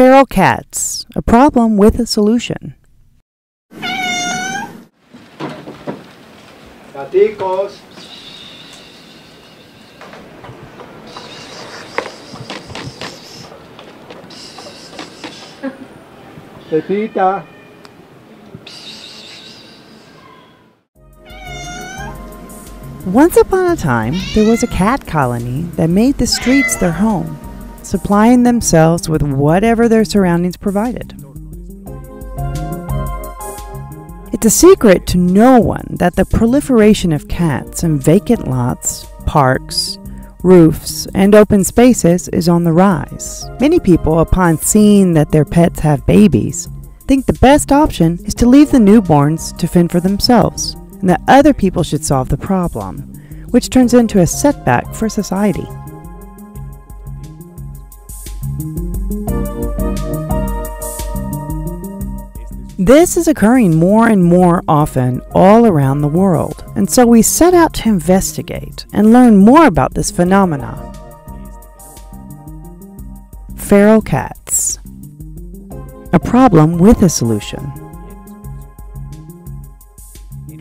Feral cats, a problem with a solution. Gaticos. Pepita. Once upon a time, there was a cat colony that made the streets their home, supplying themselves with whatever their surroundings provided. It's a secret to no one that the proliferation of cats in vacant lots, parks, roofs, and open spaces is on the rise. Many people, upon seeing that their pets have babies, think the best option is to leave the newborns to fend for themselves, and that other people should solve the problem, which turns into a setback for society. This is occurring more and more often all around the world, and so we set out to investigate and learn more about this phenomenon. Feral cats, a problem with a solution.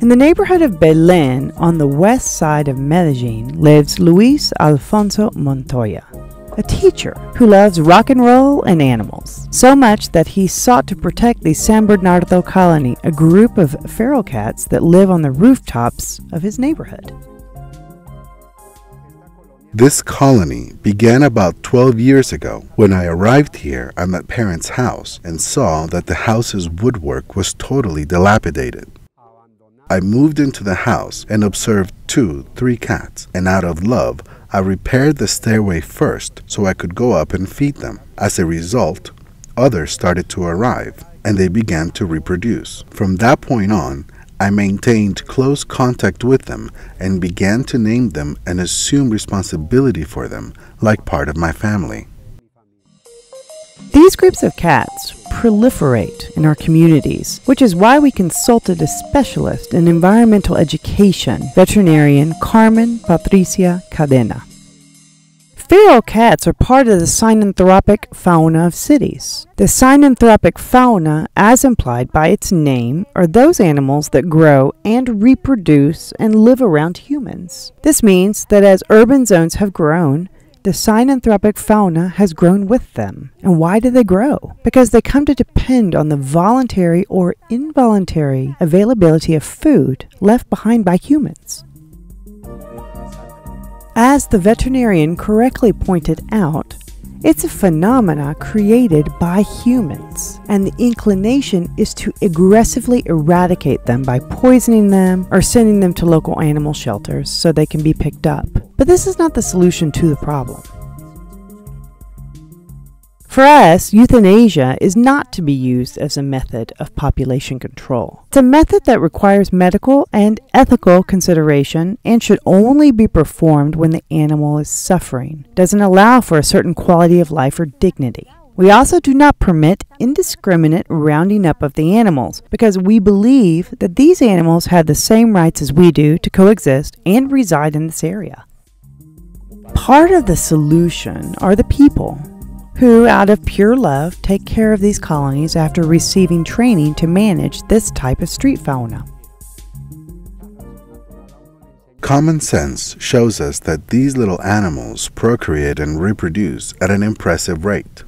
In the neighborhood of Belen on the west side of Medellin lives Luis Alfonso Montoya, a teacher who loves rock and roll and animals, so much that he sought to protect the San Bernardo Colony, a group of feral cats that live on the rooftops of his neighborhood. This colony began about 12 years ago when I arrived here at my parents' house and saw that the house's woodwork was totally dilapidated. I moved into the house and observed 2-3 cats, and out of love, I repaired the stairway first so I could go up and feed them. As a result, others started to arrive, and they began to reproduce. From that point on, I maintained close contact with them and began to name them and assume responsibility for them like part of my family. These groups of cats proliferate in our communities, which is why we consulted a specialist in environmental education, veterinarian Carmen Patricia Cadena. Feral cats are part of the synanthropic fauna of cities. The synanthropic fauna, as implied by its name, are those animals that grow and reproduce and live around humans. This means that as urban zones have grown, the synanthropic fauna has grown with them. And why do they grow? Because they come to depend on the voluntary or involuntary availability of food left behind by humans. As the veterinarian correctly pointed out, it's a phenomena created by humans, and the inclination is to aggressively eradicate them by poisoning them or sending them to local animal shelters so they can be picked up. But this is not the solution to the problem. For us, euthanasia is not to be used as a method of population control. It's a method that requires medical and ethical consideration and should only be performed when the animal is suffering, doesn't allow for a certain quality of life or dignity. We also do not permit indiscriminate rounding up of the animals because we believe that these animals have the same rights as we do to coexist and reside in this area. Part of the solution are the people, who, out of pure love, take care of these colonies after receiving training to manage this type of street fauna. Common sense shows us that these little animals procreate and reproduce at an impressive rate.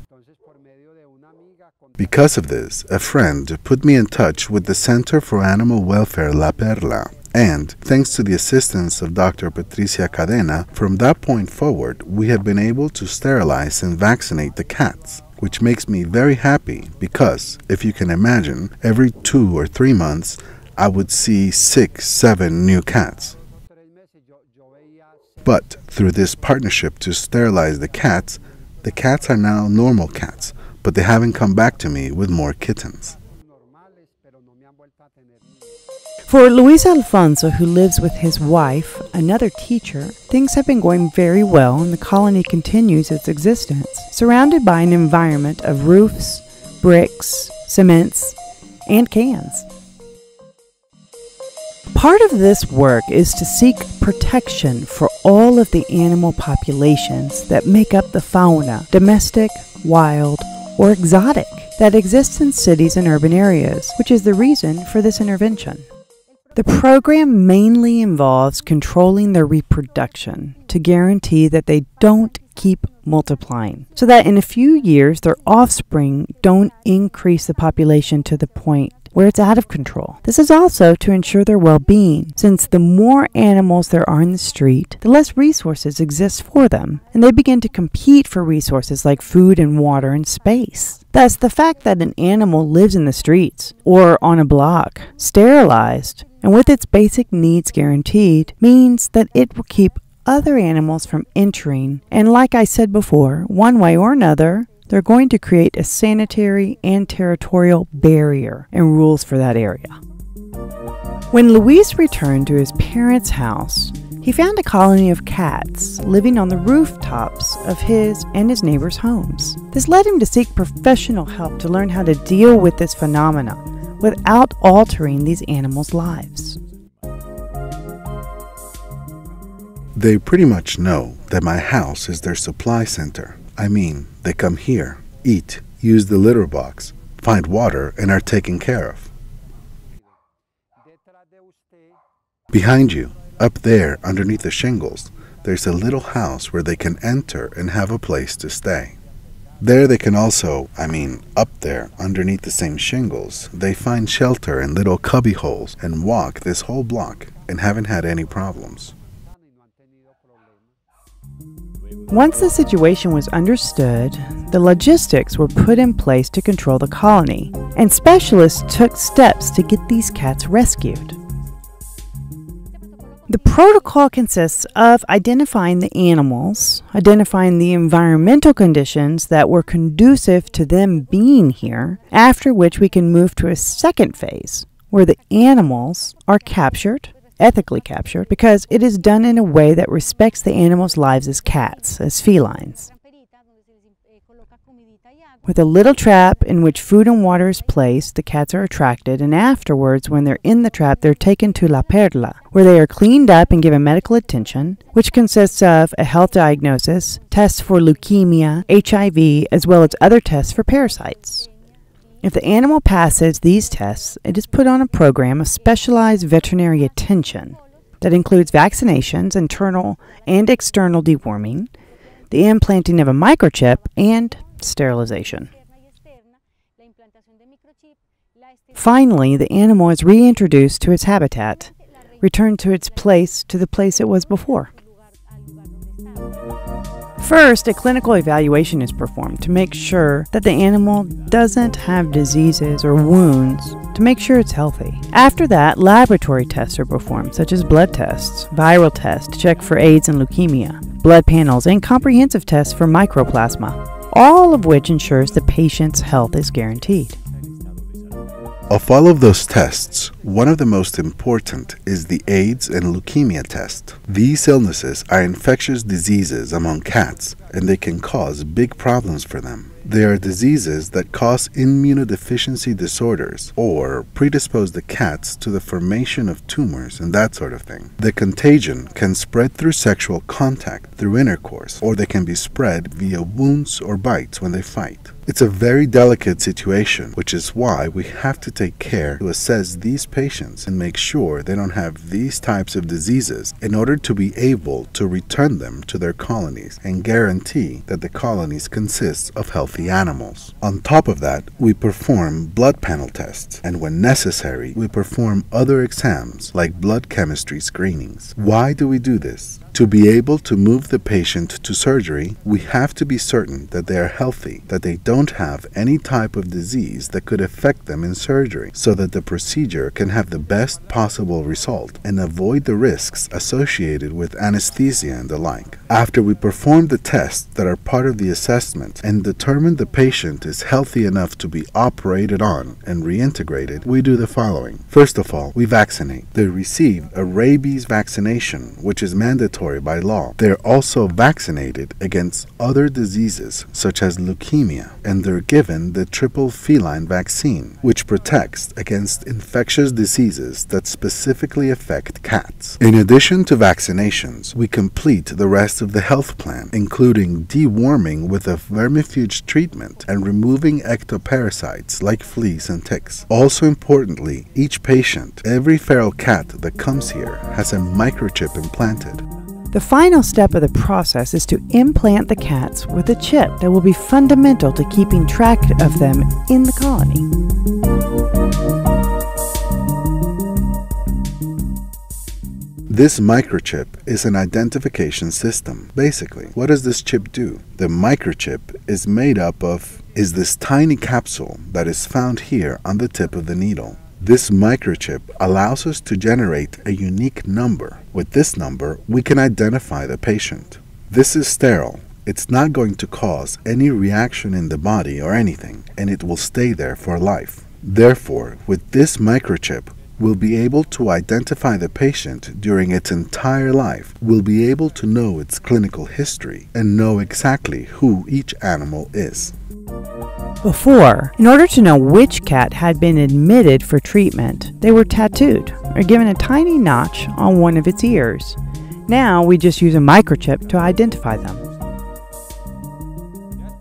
Because of this, a friend put me in touch with the Center for Animal Welfare La Perla. And, thanks to the assistance of Dr. Patricia Cadena, from that point forward, we have been able to sterilize and vaccinate the cats, which makes me very happy because, if you can imagine, every 2 or 3 months, I would see 6-7 new cats. But, through this partnership to sterilize the cats are now normal cats, but they haven't come back to me with more kittens. For Luis Alfonso, who lives with his wife, another teacher, things have been going very well and the colony continues its existence, surrounded by an environment of roofs, bricks, cements, and cans. Part of this work is to seek protection for all of the animal populations that make up the fauna, domestic, wild, or exotic that exists in cities and urban areas, which is the reason for this intervention. The program mainly involves controlling their reproduction to guarantee that they don't keep multiplying, so that in a few years their offspring don't increase the population to the point where it's out of control. This is also to ensure their well-being, since the more animals there are in the street, the less resources exist for them, and they begin to compete for resources like food and water and space. Thus, the fact that an animal lives in the streets or on a block, sterilized, and with its basic needs guaranteed, means that it will keep other animals from entering, and like I said before, one way or another, they're going to create a sanitary and territorial barrier and rules for that area. When Luis returned to his parents' house, he found a colony of cats living on the rooftops of his and his neighbors' homes. This led him to seek professional help to learn how to deal with this phenomenon without altering these animals' lives. They pretty much know that my house is their supply center. I mean, they come here, eat, use the litter box, find water, and are taken care of. Behind you, up there underneath the shingles, there's a little house where they can enter and have a place to stay. There they can also, up there underneath the same shingles, they find shelter in little cubby holes and walk this whole block and haven't had any problems. Once the situation was understood, the logistics were put in place to control the colony, and specialists took steps to get these cats rescued. The protocol consists of identifying the animals, identifying the environmental conditions that were conducive to them being here, after which we can move to a second phase, where the animals are captured, ethically captured, because it is done in a way that respects the animals' lives as cats, as felines, with a little trap in which food and water is placed. The cats are attracted, and afterwards, when they're in the trap, they're taken to La Perla, where they are cleaned up and given medical attention, which consists of a health diagnosis, tests for leukemia, HIV, as well as other tests for parasites. If the animal passes these tests, it is put on a program of specialized veterinary attention that includes vaccinations, internal and external deworming, the implanting of a microchip, and sterilization. Finally, the animal is reintroduced to its habitat, returned to its place, to the place it was before. First, a clinical evaluation is performed to make sure that the animal doesn't have diseases or wounds, to make sure it's healthy. After that, laboratory tests are performed, such as blood tests, viral tests to check for AIDS and leukemia, blood panels, and comprehensive tests for mycoplasma, all of which ensures the patient's health is guaranteed. Of all of those tests, one of the most important is the AIDS and leukemia test. These illnesses are infectious diseases among cats, and they can cause big problems for them. They are diseases that cause immunodeficiency disorders or predispose the cats to the formation of tumors and that sort of thing. The contagion can spread through sexual contact, through intercourse, or they can be spread via wounds or bites when they fight. It's a very delicate situation, which is why we have to take care to assess these patients and make sure they don't have these types of diseases in order to be able to return them to their colonies and guarantee that the colonies consist of healthy animals. On top of that, we perform blood panel tests, and when necessary, we perform other exams like blood chemistry screenings. Why do we do this? To be able to move the patient to surgery, we have to be certain that they are healthy, that they don't have any type of disease that could affect them in surgery, so that the procedure can have the best possible result and avoid the risks associated with anesthesia and the like. After we perform the tests that are part of the assessment and determine the patient is healthy enough to be operated on and reintegrated, we do the following. First of all, we vaccinate. They receive a rabies vaccination, which is mandatory mandatory by law. They are also vaccinated against other diseases such as leukemia, and they're given the triple feline vaccine, which protects against infectious diseases that specifically affect cats. In addition to vaccinations, we complete the rest of the health plan, including deworming with a vermifuge treatment and removing ectoparasites like fleas and ticks. Also importantly, each patient, every feral cat that comes here, has a microchip implanted. The final step of the process is to implant the cats with a chip that will be fundamental to keeping track of them in the colony. This microchip is an identification system. Basically, what does this chip do? The microchip is made up of this tiny capsule that is found here on the tip of the needle. This microchip allows us to generate a unique number. With this number, we can identify the patient. This is sterile. It's not going to cause any reaction in the body or anything, and it will stay there for life. Therefore, with this microchip, we'll be able to identify the patient during its entire life. We'll be able to know its clinical history and know exactly who each animal is. Before, in order to know which cat had been admitted for treatment, they were tattooed or given a tiny notch on one of its ears. Now we just use a microchip to identify them.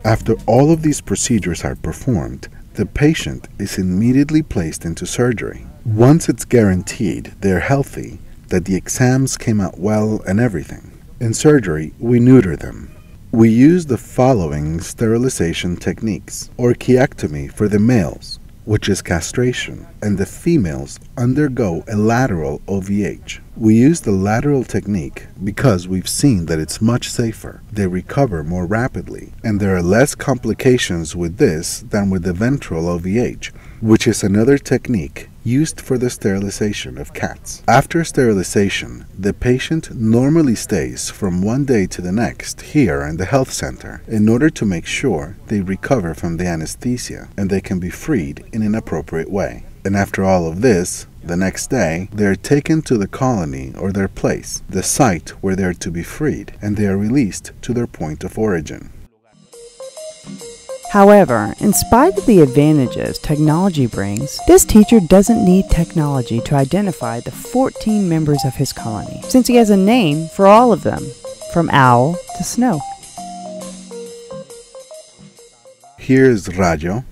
After all of these procedures are performed, the patient is immediately placed into surgery. Once it's guaranteed they're healthy, that the exams came out well and everything, in surgery we neuter them. We use the following sterilization techniques: orchiectomy for the males, which is castration, and the females undergo a lateral OVH. We use the lateral technique because we've seen that it's much safer, they recover more rapidly, and there are less complications with this than with the ventral OVH, which is another technique used for the sterilization of cats. After sterilization, the patient normally stays from one day to the next here in the health center in order to make sure they recover from the anesthesia and they can be freed in an appropriate way. And after all of this, the next day, they are taken to the colony or their place, the site where they are to be freed, and they are released to their point of origin. However, in spite of the advantages technology brings, this teacher doesn't need technology to identify the 14 members of his colony, since he has a name for all of them, from Owl to Snow. Here's Rayo,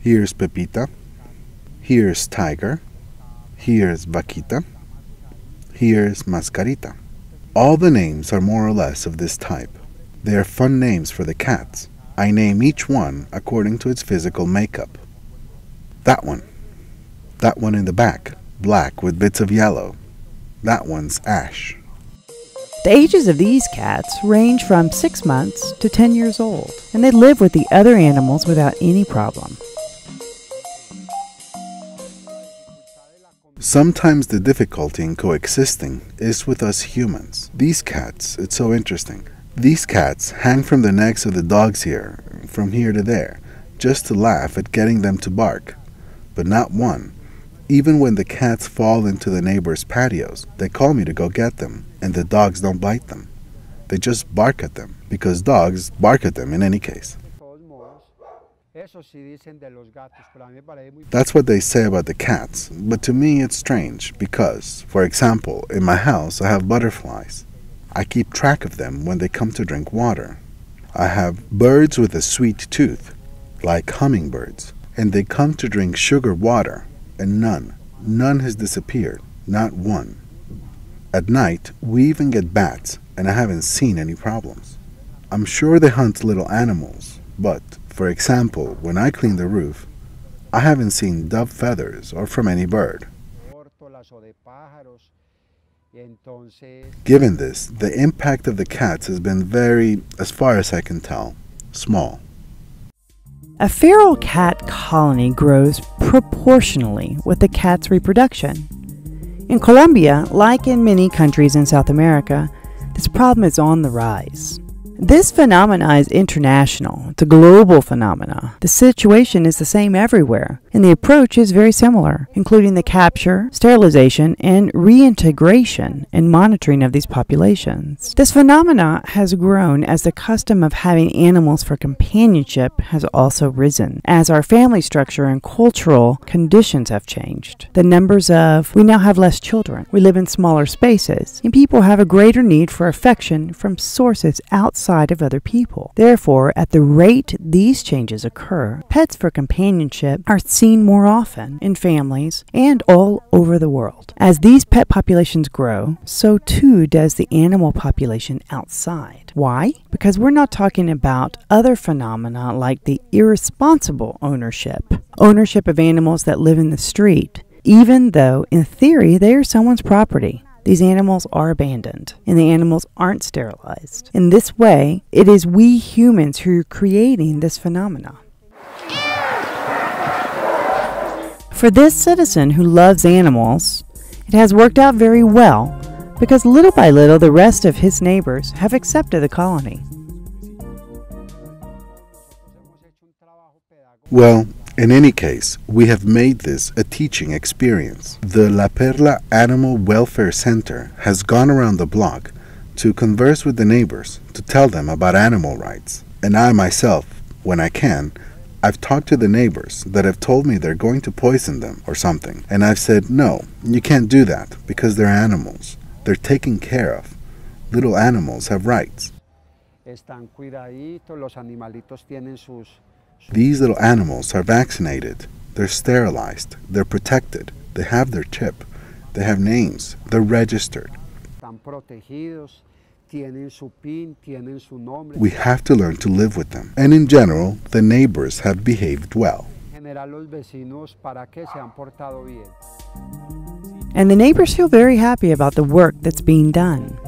here's Pepita, here's Tiger, here's Vaquita, here's Mascarita. All the names are more or less of this type. They are fun names for the cats. I name each one according to its physical makeup. That one in the back, black with bits of yellow. That one's Ash. The ages of these cats range from 6 months to 10 years old, and they live with the other animals without any problem. Sometimes the difficulty in coexisting is with us humans. These cats, it's so interesting. These cats hang from the necks of the dogs here, from here to there, just to laugh at getting them to bark. But not one. Even when the cats fall into the neighbors' patios, they call me to go get them, and the dogs don't bite them. They just bark at them, because dogs bark at them in any case. That's what they say about the cats, but to me it's strange, because, for example, in my house I have butterflies. I keep track of them when they come to drink water. I have birds with a sweet tooth, like hummingbirds, and they come to drink sugar water, and none has disappeared, not one. At night, we even get bats, and I haven't seen any problems. I'm sure they hunt little animals, but, for example, when I clean the roof, I haven't seen dove feathers or from any bird. Given this, the impact of the cats has been very, as far as I can tell, small. A feral cat colony grows proportionally with the cat's reproduction. In Colombia, like in many countries in South America, this problem is on the rise. This phenomenon is international. It's a global phenomenon. The situation is the same everywhere. and the approach is very similar, including the capture, sterilization, and reintegration and monitoring of these populations. This phenomena has grown as the custom of having animals for companionship has also risen, as our family structure and cultural conditions have changed. The numbers of, we now have less children, we live in smaller spaces, and people have a greater need for affection from sources outside of other people. Therefore, at the rate these changes occur, pets for companionship are seen more often in families and all over the world. As these pet populations grow, so too does the animal population outside. Why? Because we're not talking about other phenomena like the irresponsible ownership of animals that live in the street, even though in theory they are someone's property. These animals are abandoned, and the animals aren't sterilized. In this way, it is we humans who are creating this phenomena. For this citizen who loves animals, it has worked out very well because little by little the rest of his neighbors have accepted the colony. Well, in any case, we have made this a teaching experience. The La Perla Animal Welfare Center has gone around the block to converse with the neighbors, to tell them about animal rights. And I myself, when I can, I've talked to the neighbors that have told me they're going to poison them or something. And I've said, no, you can't do that because they're animals. They're taken care of. Little animals have rights. These little animals are vaccinated, they're sterilized, they're protected, they have their chip, they have names, they're registered. We have to learn to live with them. And in general, the neighbors have behaved well. And the neighbors feel very happy about the work that's being done.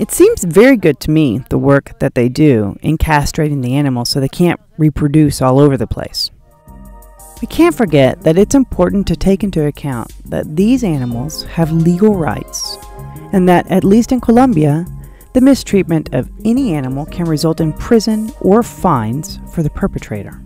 It seems very good to me, the work that they do in castrating the animals so they can't reproduce all over the place. We can't forget that it's important to take into account that these animals have legal rights, and that, at least in Colombia, the mistreatment of any animal can result in prison or fines for the perpetrator.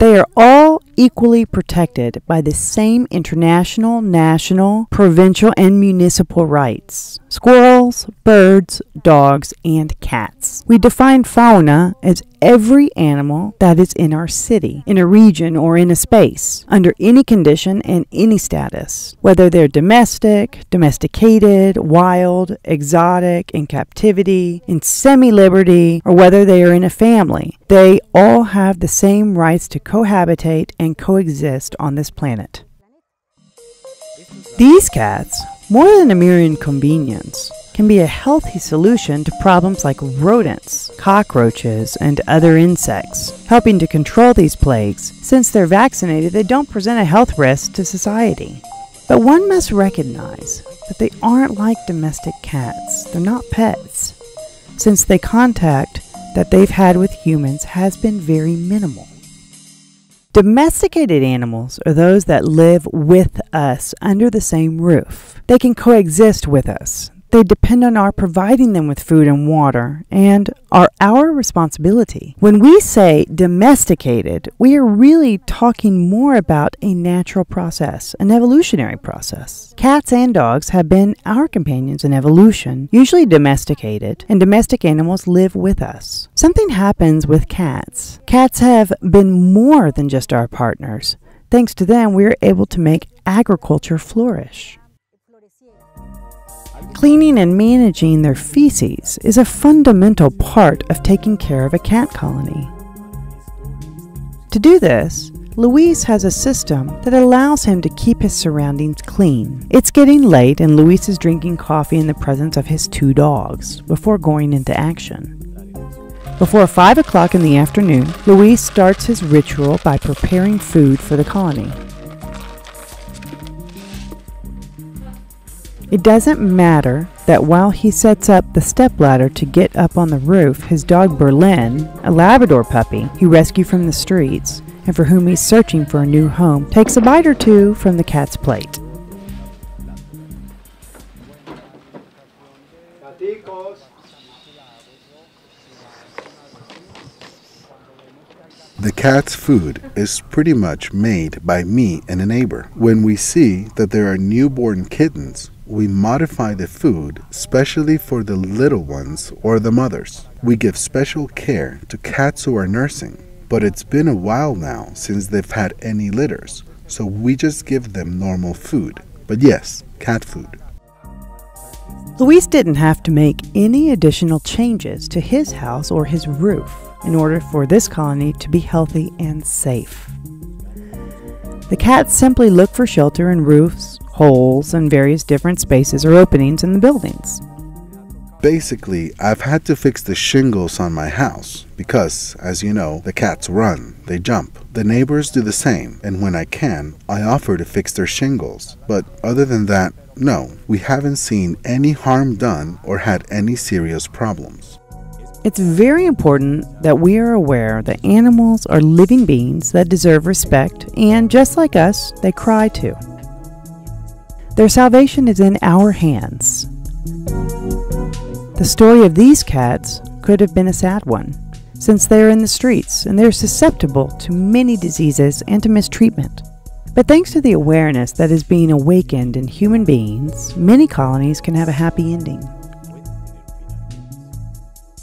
They are all equally protected by the same international, national, provincial, and municipal rights. Squirrels, birds, dogs, and cats. We define fauna as every animal that is in our city, in a region, or in a space, under any condition and any status, whether they're domestic, domesticated, wild, exotic, in captivity, in semi-liberty, or whether they are in a family. They all have the same rights to cohabitate and coexist on this planet. These cats, more than a mere inconvenience, can be a healthy solution to problems like rodents, cockroaches, and other insects, helping to control these plagues. Since they're vaccinated, they don't present a health risk to society. But one must recognize that they aren't like domestic cats. They're not pets, since the contact that they've had with humans has been very minimal. Domesticated animals are those that live with us under the same roof. They can coexist with us. They depend on our providing them with food and water and are our responsibility. When we say domesticated, we are really talking more about a natural process, an evolutionary process. Cats and dogs have been our companions in evolution, usually domesticated, and domestic animals live with us. Something happens with cats. Cats have been more than just our partners. Thanks to them, we are able to make agriculture flourish. Cleaning and managing their feces is a fundamental part of taking care of a cat colony. To do this, Luis has a system that allows him to keep his surroundings clean. It's getting late and Luis is drinking coffee in the presence of his two dogs before going into action. Before 5 o'clock in the afternoon, Luis starts his ritual by preparing food for the colony. It doesn't matter that while he sets up the stepladder to get up on the roof, his dog Berlin, a Labrador puppy he rescued from the streets and for whom he's searching for a new home, takes a bite or two from the cat's plate. The cat's food is pretty much made by me and a neighbor. When we see that there are newborn kittens, we modify the food specially for the little ones or the mothers. We give special care to cats who are nursing, but it's been a while now since they've had any litters, so we just give them normal food. But yes, cat food. Luis didn't have to make any additional changes to his house or his roof in order for this colony to be healthy and safe. The cats simply look for shelter in roofs, holes, and various different spaces or openings in the buildings. Basically, I've had to fix the shingles on my house because, as you know, the cats run, they jump. The neighbors do the same, and when I can, I offer to fix their shingles. But other than that, no, we haven't seen any harm done or had any serious problems. It's very important that we are aware that animals are living beings that deserve respect, and just like us, they cry too. Their salvation is in our hands. The story of these cats could have been a sad one, since they are in the streets and they are susceptible to many diseases and to mistreatment. But thanks to the awareness that is being awakened in human beings, many colonies can have a happy ending.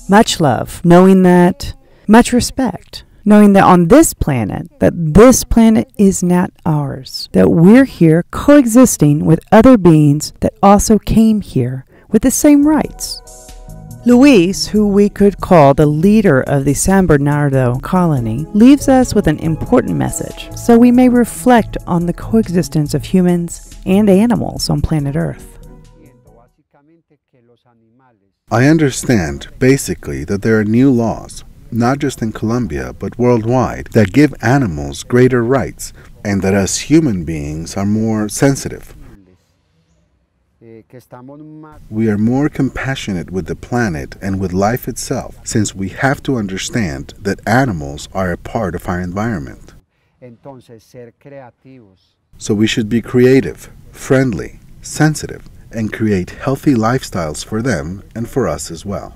Much love, knowing that, much respect, knowing that on this planet, that this planet is not ours, that we're here coexisting with other beings that also came here with the same rights. Luis, who we could call the leader of the San Bernardo colony, leaves us with an important message, so we may reflect on the coexistence of humans and animals on planet Earth. I understand, basically, that there are new laws, not just in Colombia, but worldwide, that give animals greater rights and that us human beings are more sensitive. We are more compassionate with the planet and with life itself, since we have to understand that animals are a part of our environment. So we should be creative, friendly, sensitive, and create healthy lifestyles for them and for us as well.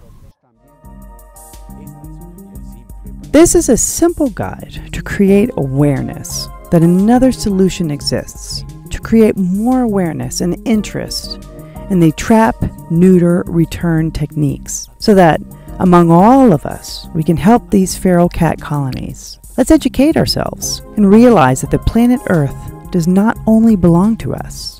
This is a simple guide to create awareness that another solution exists, to create more awareness and interest in the trap, neuter, return techniques, so that among all of us, we can help these feral cat colonies. Let's educate ourselves and realize that the planet Earth does not only belong to us,